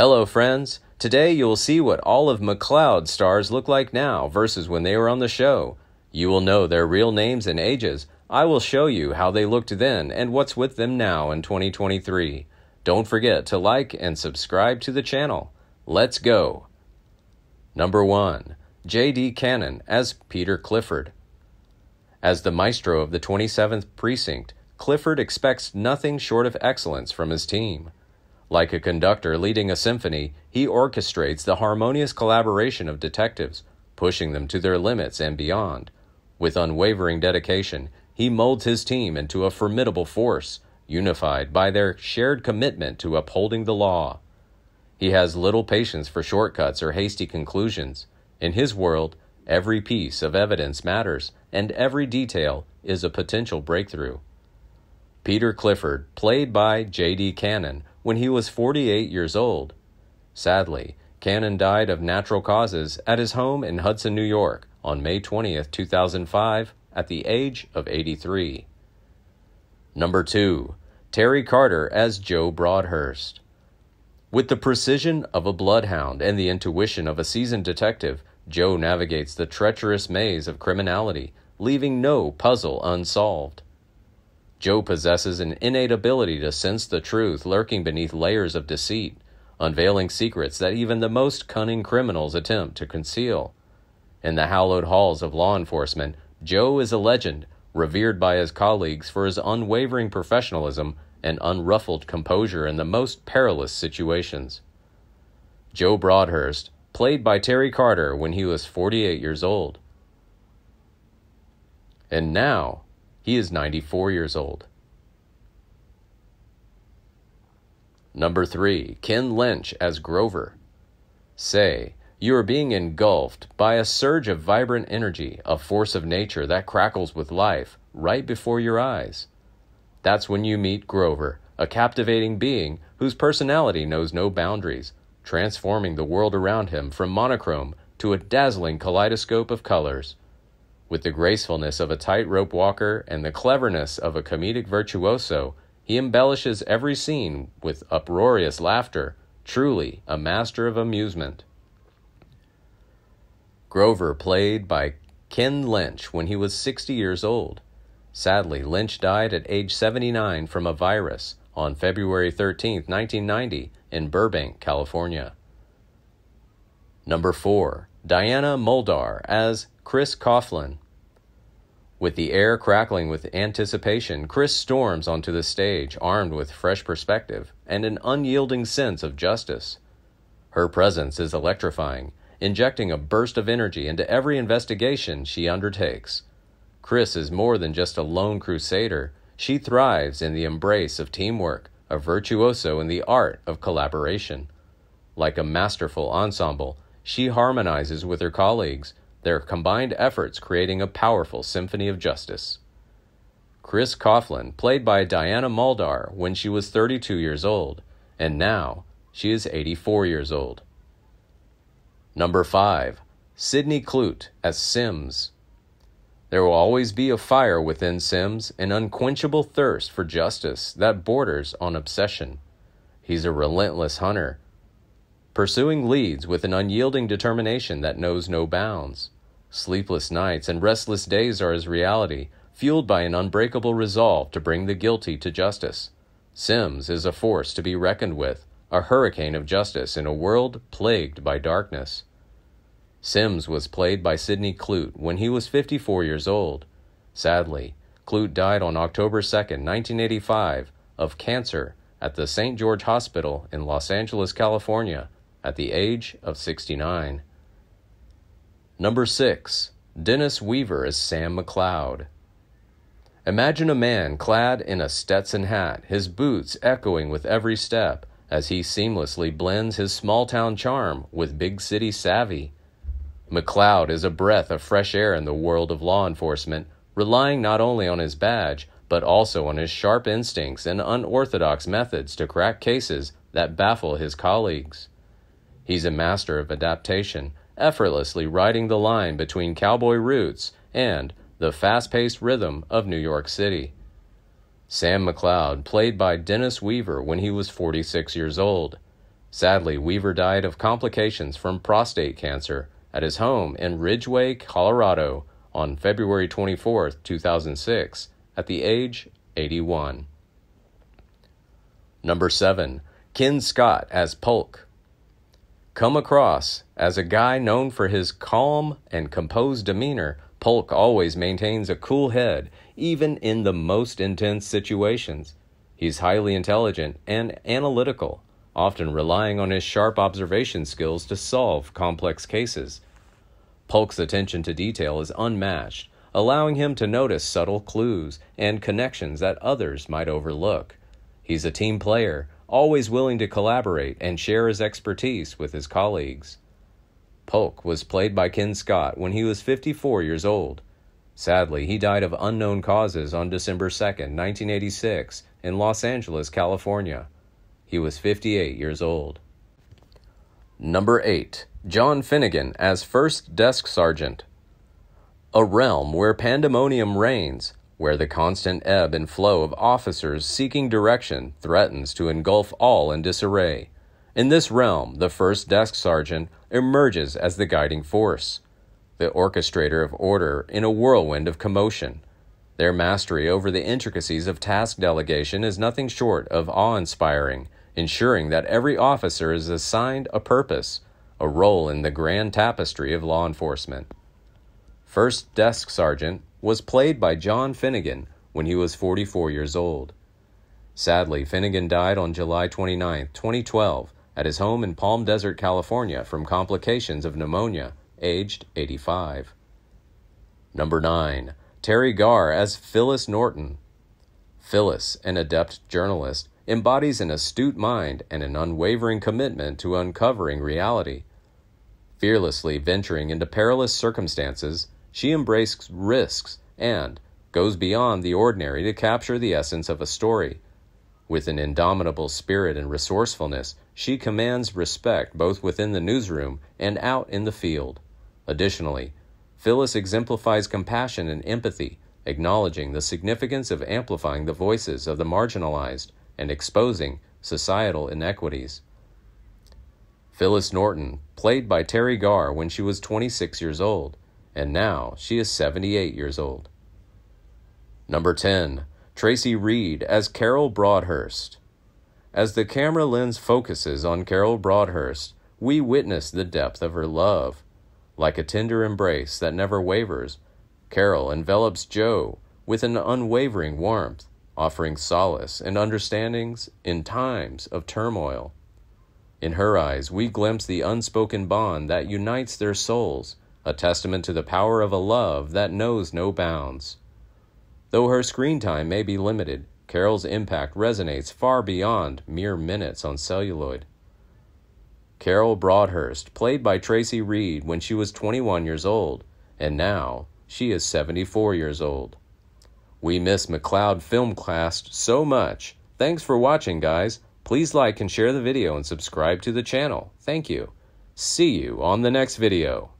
Hello, friends. Today you'll see what all of McCloud's stars look like now versus when they were on the show. You will know their real names and ages. I will show you how they looked then and what's with them now in 2023. Don't forget to like and subscribe to the channel. Let's go. Number 1. J.D. Cannon as Peter Clifford. As the maestro of the 27th Precinct, Clifford expects nothing short of excellence from his team. Like a conductor leading a symphony, he orchestrates the harmonious collaboration of detectives, pushing them to their limits and beyond. With unwavering dedication, he molds his team into a formidable force, unified by their shared commitment to upholding the law. He has little patience for shortcuts or hasty conclusions. In his world, every piece of evidence matters, and every detail is a potential breakthrough. Peter Clifford, played by J.D. Cannon, when he was 48 years old. Sadly, Cannon died of natural causes at his home in Hudson, New York, on May 20, 2005, at the age of 83. Number 2. Terry Carter as Joe Broadhurst. With the precision of a bloodhound and the intuition of a seasoned detective, Joe navigates the treacherous maze of criminality, leaving no puzzle unsolved. Joe possesses an innate ability to sense the truth lurking beneath layers of deceit, unveiling secrets that even the most cunning criminals attempt to conceal. In the hallowed halls of law enforcement, Joe is a legend, revered by his colleagues for his unwavering professionalism and unruffled composure in the most perilous situations. Joe Broadhurst, played by Terry Carter when he was 48 years old. And now, he is 94 years old. Number 3. Ken Lynch as Grover. Say, you are being engulfed by a surge of vibrant energy, a force of nature that crackles with life right before your eyes. That's when you meet Grover, a captivating being whose personality knows no boundaries, transforming the world around him from monochrome to a dazzling kaleidoscope of colors. With the gracefulness of a tightrope walker and the cleverness of a comedic virtuoso, he embellishes every scene with uproarious laughter, truly a master of amusement. Grover, played by Ken Lynch when he was 60 years old. Sadly, Lynch died at age 79 from a virus on February 13, 1990, in Burbank, California. Number 4. Diana Muldaur as Chris Coughlin. With the air crackling with anticipation, Chris storms onto the stage armed with fresh perspective and an unyielding sense of justice. Her presence is electrifying, injecting a burst of energy into every investigation she undertakes. Chris is more than just a lone crusader. She thrives in the embrace of teamwork, a virtuoso in the art of collaboration. Like a masterful ensemble, she harmonizes with her colleagues, their combined efforts creating a powerful symphony of justice. Chris Coughlin, played by Diana Muldaur when she was 32 years old, and now she is 84 years old. Number 5. Sidney Clute as Sims. There will always be a fire within Sims, an unquenchable thirst for justice that borders on obsession. He's a relentless hunter, pursuing leads with an unyielding determination that knows no bounds. Sleepless nights and restless days are his reality, fueled by an unbreakable resolve to bring the guilty to justice. Sims is a force to be reckoned with, a hurricane of justice in a world plagued by darkness. Sims was played by Sidney Clute when he was 54 years old. Sadly, Clute died on October 2, 1985, of cancer at the St. George Hospital in Los Angeles, California, at the age of 69. Number 6. Dennis Weaver as Sam McCloud. Imagine a man clad in a Stetson hat, his boots echoing with every step as he seamlessly blends his small-town charm with big-city savvy. McCloud is a breath of fresh air in the world of law enforcement, relying not only on his badge, but also on his sharp instincts and unorthodox methods to crack cases that baffle his colleagues. He's a master of adaptation, effortlessly riding the line between cowboy roots and the fast-paced rhythm of New York City. Sam McCloud, played by Dennis Weaver when he was 46 years old. Sadly, Weaver died of complications from prostate cancer at his home in Ridgeway, Colorado, on February 24, 2006, at the age of 81. Number 7. Ken Scott as Polk. Come across as a guy known for his calm and composed demeanor, Polk always maintains a cool head, even in the most intense situations. He's highly intelligent and analytical, often relying on his sharp observation skills to solve complex cases. Polk's attention to detail is unmatched, allowing him to notice subtle clues and connections that others might overlook. He's a team player, always willing to collaborate and share his expertise with his colleagues. Polk was played by Ken Scott when he was 54 years old. Sadly, he died of unknown causes on December 2, 1986, in Los Angeles, California. He was 58 years old. Number 8. John Finnegan as First Desk Sergeant. A realm where pandemonium reigns, where the constant ebb and flow of officers seeking direction threatens to engulf all in disarray. In this realm, the first desk sergeant emerges as the guiding force, the orchestrator of order in a whirlwind of commotion. Their mastery over the intricacies of task delegation is nothing short of awe-inspiring, ensuring that every officer is assigned a purpose, a role in the grand tapestry of law enforcement. First Desk Sergeant was played by John Finnegan when he was 44 years old. Sadly, Finnegan died on July 29, 2012, at his home in Palm Desert, California, from complications of pneumonia, aged 85. Number 9. Terry Garr as Phyllis Norton. Phyllis, an adept journalist, embodies an astute mind and an unwavering commitment to uncovering reality. Fearlessly venturing into perilous circumstances, she embraces risks and goes beyond the ordinary to capture the essence of a story. With an indomitable spirit and resourcefulness, she commands respect both within the newsroom and out in the field. Additionally, Phyllis exemplifies compassion and empathy, acknowledging the significance of amplifying the voices of the marginalized and exposing societal inequities. Phyllis Norton, played by Terry Garr when she was 26 years old, and now she is 78 years old. Number 10. Tracy Reed as Carol Broadhurst. As the camera lens focuses on Carol Broadhurst, we witness the depth of her love. Like a tender embrace that never wavers, Carol envelops Joe with an unwavering warmth, offering solace and understandings in times of turmoil. In her eyes, we glimpse the unspoken bond that unites their souls, a testament to the power of a love that knows no bounds. Though her screen time may be limited, Carol's impact resonates far beyond mere minutes on celluloid. Carol Broadhurst, played by Tracy Reed when she was 21 years old, and now she is 74 years old. We miss McCloud film class so much. Thanks for watching, guys. Please like and share the video and subscribe to the channel. Thank you. See you on the next video.